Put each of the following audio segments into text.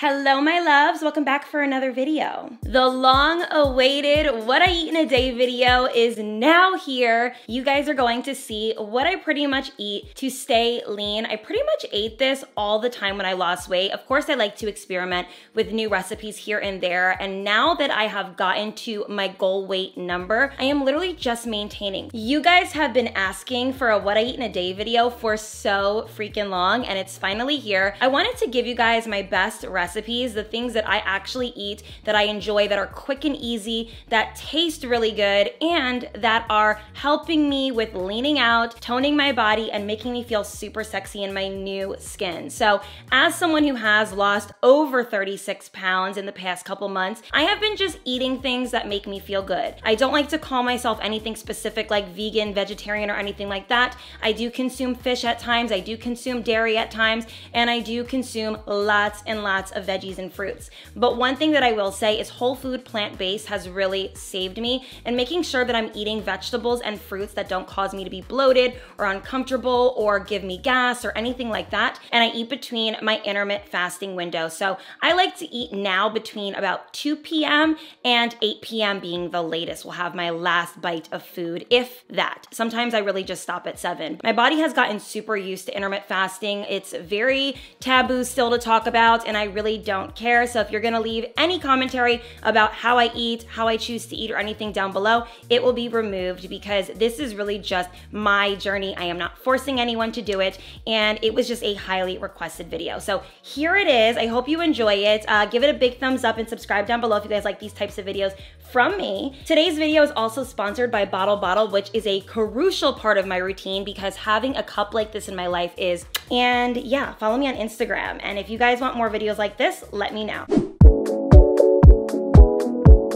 Hello my loves, welcome back for another video. The long awaited what I eat in a day video is now here. You guys are going to see what I pretty much eat to stay lean. I pretty much ate this all the time when I lost weight. Of course I like to experiment with new recipes here and there, and now that I have gotten to my goal weight number, I am literally just maintaining. You guys have been asking for a what I eat in a day video for so freaking long, and it's finally here. I wanted to give you guys my best recipes, the things that I actually eat, that I enjoy, that are quick and easy, that taste really good, and that are helping me with leaning out, toning my body, and making me feel super sexy in my new skin. So as someone who has lost over 36 pounds in the past couple months, I have been just eating things that make me feel good. I don't like to call myself anything specific like vegan, vegetarian, or anything like that. I do consume fish at times, I do consume dairy at times, and I do consume lots and lots of veggies and fruits. But one thing that I will say is whole food plant-based has really saved me, and making sure that I'm eating vegetables and fruits that don't cause me to be bloated or uncomfortable or give me gas or anything like that. And I eat between my intermittent fasting window. So I like to eat now between about 2 p.m. and 8 p.m. being the latest. We'll have my last bite of food, if that. Sometimes I really just stop at 7. My body has gotten super used to intermittent fasting. It's very taboo still to talk about, and I really don't care. So if you're gonna leave any commentary about how I eat, how I choose to eat, or anything down below, it will be removed, because this is really just my journey. I am not forcing anyone to do it, and it was just a highly requested video. So here it is. I hope you enjoy it. Give it a big thumbs up and subscribe down below if you guys like these types of videos from me. Today's video is also sponsored by Bottle Bottle, which is a crucial part of my routine, because having a cup like this in my life is, and yeah, follow me on Instagram. And if you guys want more videos like this, let me know.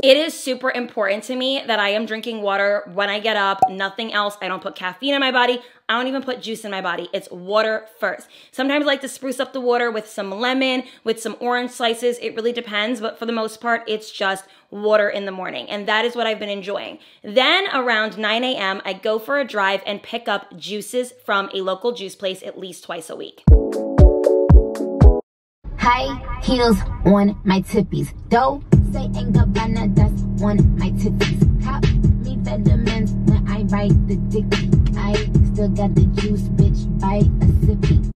It is super important to me that I am drinking water when I get up, nothing else. I don't put caffeine in my body. I don't even put juice in my body. It's water first. Sometimes I like to spruce up the water with some lemon, with some orange slices. It really depends, but for the most part, it's just water in the morning, and that is what I've been enjoying. Then around 9 a.m., I go for a drive and pick up juices from a local juice place at least twice a week. High heels on my tippies. Dope, say and Gabbana, that's on my tippies. Top me Federmans when I write the dicky. I still got the juice, bitch, bite a sippy.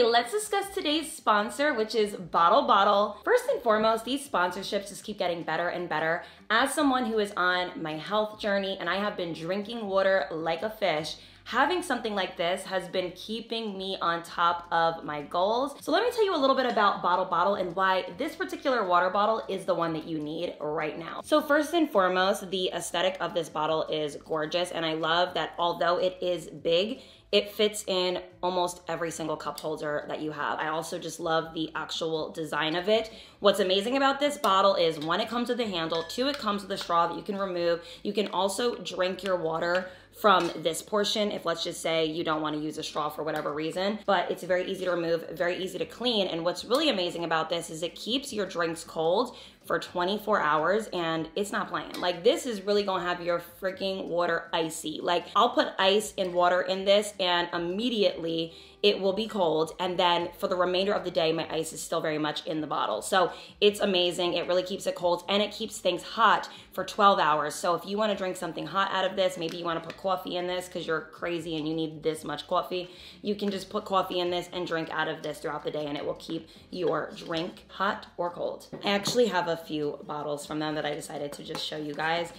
Let's discuss today's sponsor, which is Bottle Bottle. First and foremost, these sponsorships just keep getting better and better. As someone who is on my health journey and I have been drinking water like a fish, having something like this has been keeping me on top of my goals. So let me tell you a little bit about Bottle Bottle and why this particular water bottle is the one that you need right now. So first and foremost, the aesthetic of this bottle is gorgeous, and I love that although it is big, it fits in almost every single cup holder that you have. I also just love the actual design of it. What's amazing about this bottle is, one, it comes with a handle, two, it comes with a straw that you can remove. You can also drink your water from this portion if, let's just say, you don't want to use a straw for whatever reason, but it's very easy to remove, very easy to clean. And what's really amazing about this is it keeps your drinks cold for 24 hours, and it's not playing. Like, this is really gonna have your freaking water icy. Like, I'll put ice and water in this and immediately it will be cold, and then for the remainder of the day, my ice is still very much in the bottle. So it's amazing. It really keeps it cold, and it keeps things hot for 12 hours. So if you wanna drink something hot out of this, maybe you wanna put coffee in this because you're crazy and you need this much coffee, you can just put coffee in this and drink out of this throughout the day, and it will keep your drink hot or cold. I actually have a few bottles from them that I decided to just show you guys.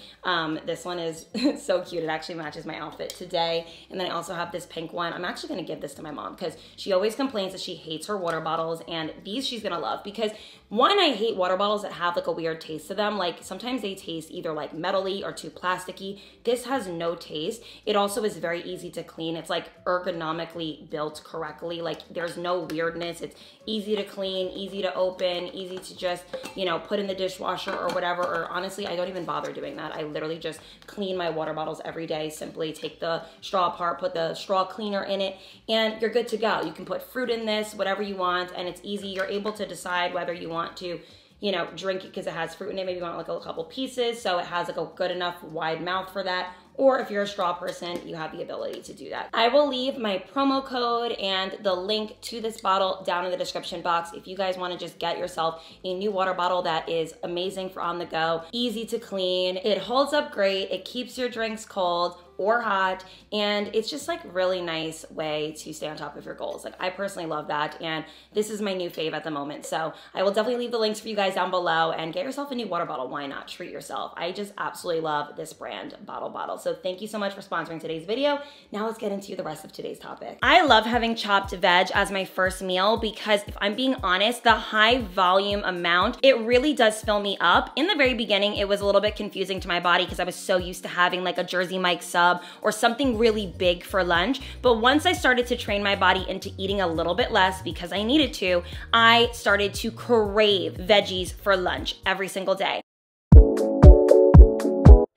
This one is so cute. It actually matches my outfit today. And then I also have this pink one. I'm actually gonna give this to my mom because she always complains that she hates her water bottles, and these she's gonna love because, one, I hate water bottles that have like a weird taste to them. Like, sometimes they taste either like metally or too plasticky. This has no taste. It also is very easy to clean. It's like ergonomically built correctly. Like, there's no weirdness. It's easy to clean, easy to open, easy to just, you know, put put in the dishwasher or whatever, or honestly, I don't even bother doing that. I literally just clean my water bottles every day, simply take the straw apart, put the straw cleaner in it, and you're good to go. You can put fruit in this, whatever you want, and it's easy. You're able to decide whether you want to, you know, drink it because it has fruit in it. Maybe you want like a couple pieces, so it has like a good enough wide mouth for that. Or if you're a straw person, you have the ability to do that. I will leave my promo code and the link to this bottle down in the description box if you guys want to just get yourself a new water bottle that is amazing for on the go, easy to clean, it holds up great, it keeps your drinks cold or hot, and it's just like really nice way to stay on top of your goals. Like I personally love that, and this is my new fave at the moment. So I will definitely leave the links for you guys down below, and get yourself a new water bottle. Why not? Treat yourself. I just absolutely love this brand, Bottle Bottle. So thank you so much for sponsoring today's video. Now let's get into the rest of today's topic. I love having chopped veg as my first meal because if I'm being honest, the high volume amount, it really does fill me up. In the very beginning, it was a little bit confusing to my body because I was so used to having like a Jersey Mike sub or something really big for lunch. But once I started to train my body into eating a little bit less because I needed to, I started to crave veggies for lunch every single day.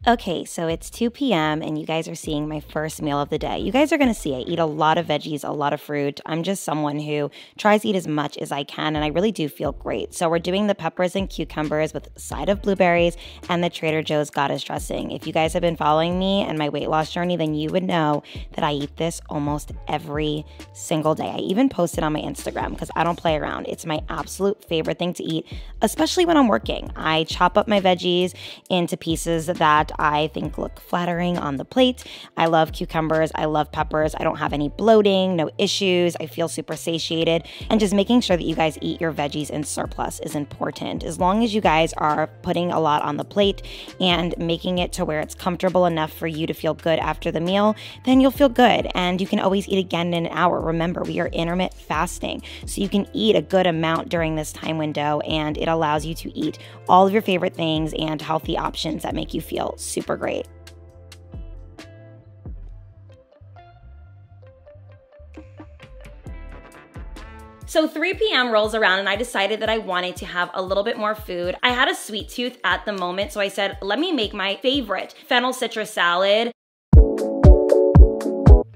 Okay, so it's 2 p.m. and you guys are seeing my first meal of the day. You guys are gonna see I eat a lot of veggies, a lot of fruit. I'm just someone who tries to eat as much as I can, and I really do feel great. So we're doing the peppers and cucumbers with a side of blueberries and the Trader Joe's goddess dressing. If you guys have been following me and my weight loss journey, then you would know that I eat this almost every single day. I even post it on my Instagram because I don't play around. It's my absolute favorite thing to eat, especially when I'm working. I chop up my veggies into pieces that I think look flattering on the plate. I love cucumbers, I love peppers, I don't have any bloating, no issues, I feel super satiated, and just making sure that you guys eat your veggies in surplus is important. As long as you guys are putting a lot on the plate and making it to where it's comfortable enough for you to feel good after the meal, then you'll feel good, and you can always eat again in an hour. Remember, we are intermittent fasting, so you can eat a good amount during this time window, and it allows you to eat all of your favorite things and healthy options that make you feel super great. So 3 p.m. rolls around and I decided that I wanted to have a little bit more food. I had a sweet tooth at the moment, so I said, let me make my favorite fennel citrus salad.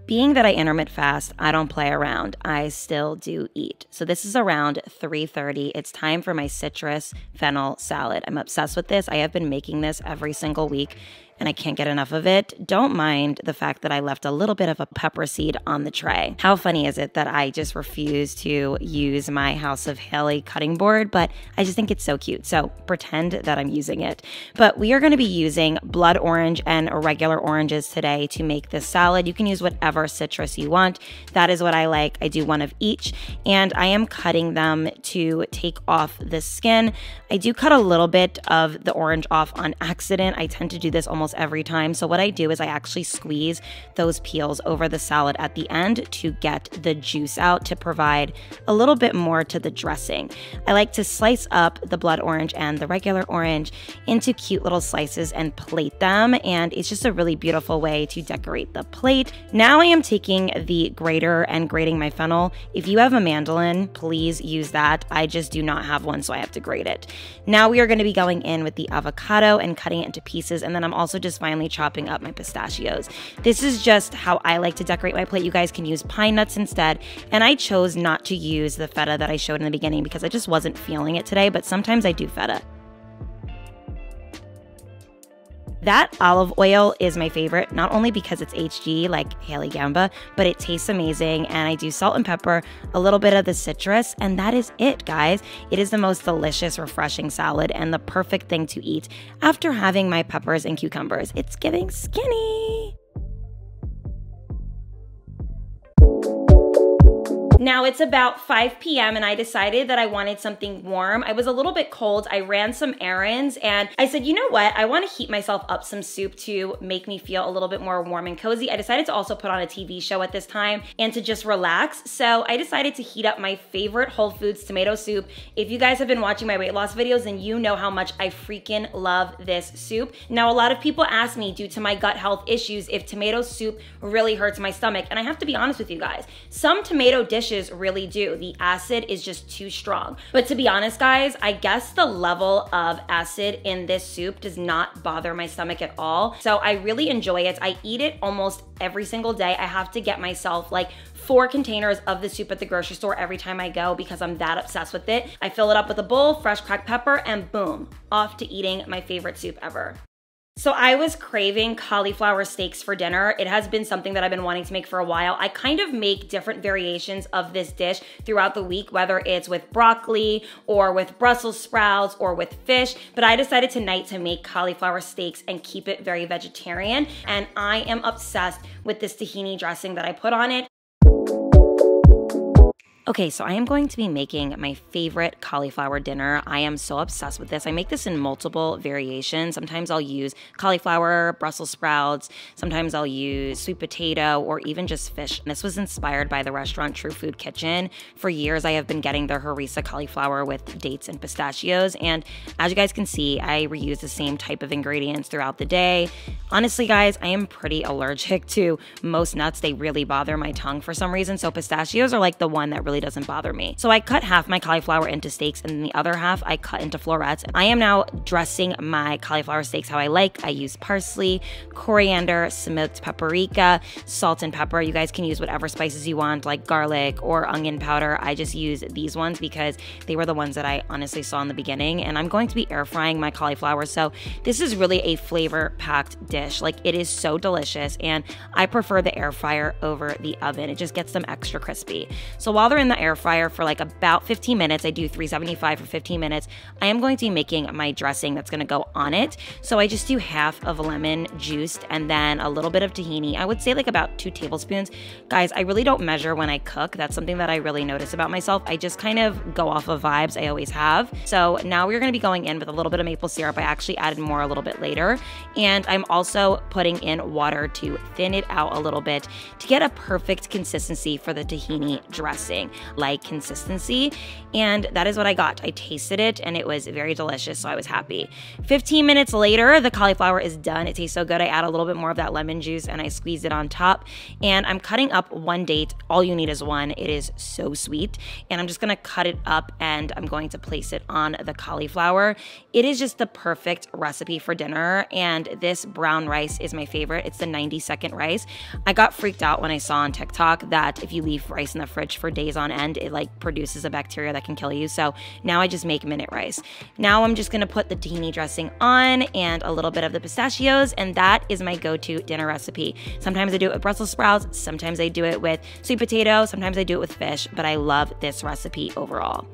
Being that I intermittent fast, I don't play around. I still do eat. So this is around 3:30. It's time for my citrus fennel salad. I'm obsessed with this. I have been making this every single week, and I can't get enough of it. Don't mind the fact that I left a little bit of a pepper seed on the tray. How funny is it that I just refuse to use my House of Haley cutting board, but I just think it's so cute, so pretend that I'm using it. But we are gonna be using blood orange and regular oranges today to make this salad. You can use whatever citrus you want. That is what I like. I do one of each, and I am cutting them to take off the skin. I do cut a little bit of the orange off on accident. I tend to do this almost every time. So what I do is I actually squeeze those peels over the salad at the end to get the juice out to provide a little bit more to the dressing. I like to slice up the blood orange and the regular orange into cute little slices and plate them, and it's just a really beautiful way to decorate the plate. Now I am taking the grater and grating my fennel. If you have a mandolin, please use that. I just do not have one, so I have to grate it. Now we are going to be going in with the avocado and cutting it into pieces, and then I'm also just finally chopping up my pistachios. This is just how I like to decorate my plate. You guys can use pine nuts instead, and I chose not to use the feta that I showed in the beginning because I just wasn't feeling it today, but sometimes I do feta. That olive oil is my favorite, not only because it's HG like Haley Gamba, but it tastes amazing, and I do salt and pepper, a little bit of the citrus, and that is it, guys. It is the most delicious, refreshing salad and the perfect thing to eat after having my peppers and cucumbers. It's giving skinny. Now it's about 5 p.m. and I decided that I wanted something warm. I was a little bit cold. I ran some errands and I said, you know what? I want to heat myself up some soup to make me feel a little bit more warm and cozy. I decided to also put on a TV show at this time and to just relax. So I decided to heat up my favorite Whole Foods tomato soup. If you guys have been watching my weight loss videos, then you know how much I freaking love this soup. Now, a lot of people ask me due to my gut health issues if tomato soup really hurts my stomach. And I have to be honest with you guys, some tomato dishes dishes really do. The acid is just too strong. But to be honest, guys, I guess the level of acid in this soup does not bother my stomach at all. So I really enjoy it. I eat it almost every single day. I have to get myself like 4 containers of the soup at the grocery store every time I go because I'm that obsessed with it. I fill it up with a bowl, fresh cracked pepper, and boom, off to eating my favorite soup ever. So I was craving cauliflower steaks for dinner. It has been something that I've been wanting to make for a while. I kind of make different variations of this dish throughout the week, whether it's with broccoli or with Brussels sprouts or with fish, but I decided tonight to make cauliflower steaks and keep it very vegetarian. And I am obsessed with this tahini dressing that I put on it. Okay, so I am going to be making my favorite cauliflower dinner. I am so obsessed with this. I make this in multiple variations. Sometimes I'll use cauliflower, Brussels sprouts. Sometimes I'll use sweet potato or even just fish. This was inspired by the restaurant True Food Kitchen. For years, I have been getting their harissa cauliflower with dates and pistachios. And as you guys can see, I reuse the same type of ingredients throughout the day. Honestly, guys, I am pretty allergic to most nuts. They really bother my tongue for some reason. So pistachios are like the one that really doesn't bother me. So I cut half my cauliflower into steaks and the other half I cut into florets. I am now dressing my cauliflower steaks how I like. I use parsley, coriander, smoked paprika, salt and pepper. You guys can use whatever spices you want, like garlic or onion powder. I just use these ones because they were the ones that I honestly saw in the beginning. And I'm going to be air frying my cauliflower. So this is really a flavor-packed dish. Like, it is so delicious, and I prefer the air fryer over the oven. It just gets them extra crispy. So while they're in the air fryer for like about 15 minutes, I do 375 for 15 minutes, I am going to be making my dressing that's going to go on it. So I just do half of a lemon juiced and then a little bit of tahini. I would say like about 2 tablespoons. Guys, I really don't measure when I cook. That's something that I really notice about myself. I just kind of go off of vibes. I always have. So now we're going to be going in with a little bit of maple syrup. I actually added more a little bit later. And I'm also putting in water to thin it out a little bit to get a perfect consistency for the tahini dressing. Like consistency, and that is what I got. I tasted it and it was very delicious, so I was happy. 15 minutes later, the cauliflower is done. It tastes so good. I add a little bit more of that lemon juice and I squeeze it on top, and I'm cutting up 1 date. All you need is 1. It is so sweet, and I'm just gonna cut it up and I'm going to place it on the cauliflower. It is just the perfect recipe for dinner, and this brown rice is my favorite. It's the 90-second rice. I got freaked out when I saw on TikTok that if you leave rice in the fridge for days on end, it like produces a bacteria that can kill you. So now I just make minute rice. Now I'm just gonna put the tahini dressing on and a little bit of the pistachios, and that is my go-to dinner recipe. Sometimes I do it with Brussels sprouts, sometimes I do it with sweet potato, sometimes I do it with fish, but I love this recipe overall.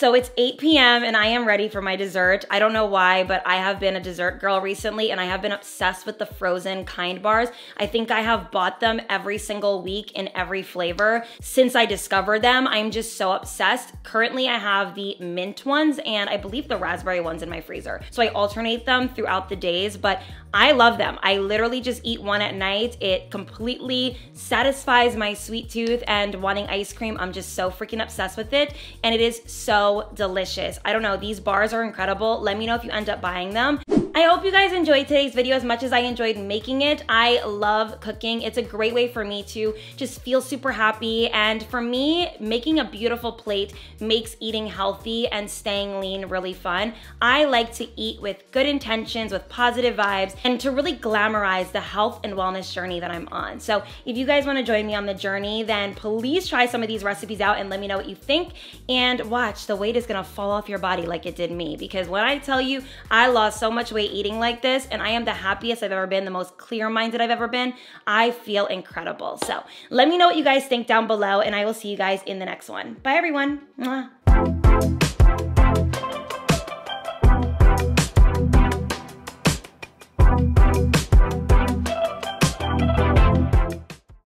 So it's 8 p.m. and I am ready for my dessert. I don't know why, but I have been a dessert girl recently, and I have been obsessed with the frozen KIND bars. I think I have bought them every single week in every flavor. Since I discovered them, I'm just so obsessed. Currently, I have the mint ones and I believe the raspberry ones in my freezer. So I alternate them throughout the days, but I love them. I literally just eat one at night. It completely satisfies my sweet tooth and wanting ice cream. I'm just so freaking obsessed with it, and it is so delicious. I don't know, these bars are incredible. Let me know if you end up buying them. I hope you guys enjoyed today's video as much as I enjoyed making it. I love cooking. It's a great way for me to just feel super happy. And for me, making a beautiful plate makes eating healthy and staying lean really fun. I like to eat with good intentions, with positive vibes, and to really glamorize the health and wellness journey that I'm on. So if you guys want to join me on the journey, then please try some of these recipes out and let me know what you think. And watch, the weight is going to fall off your body like it did me. Because when I tell you, I lost so much weight eating like this, and I am the happiest I've ever been, the most clear-minded I've ever been. I feel incredible. So let me know what you guys think down below, and I will see you guys in the next one. Bye, everyone. Mwah.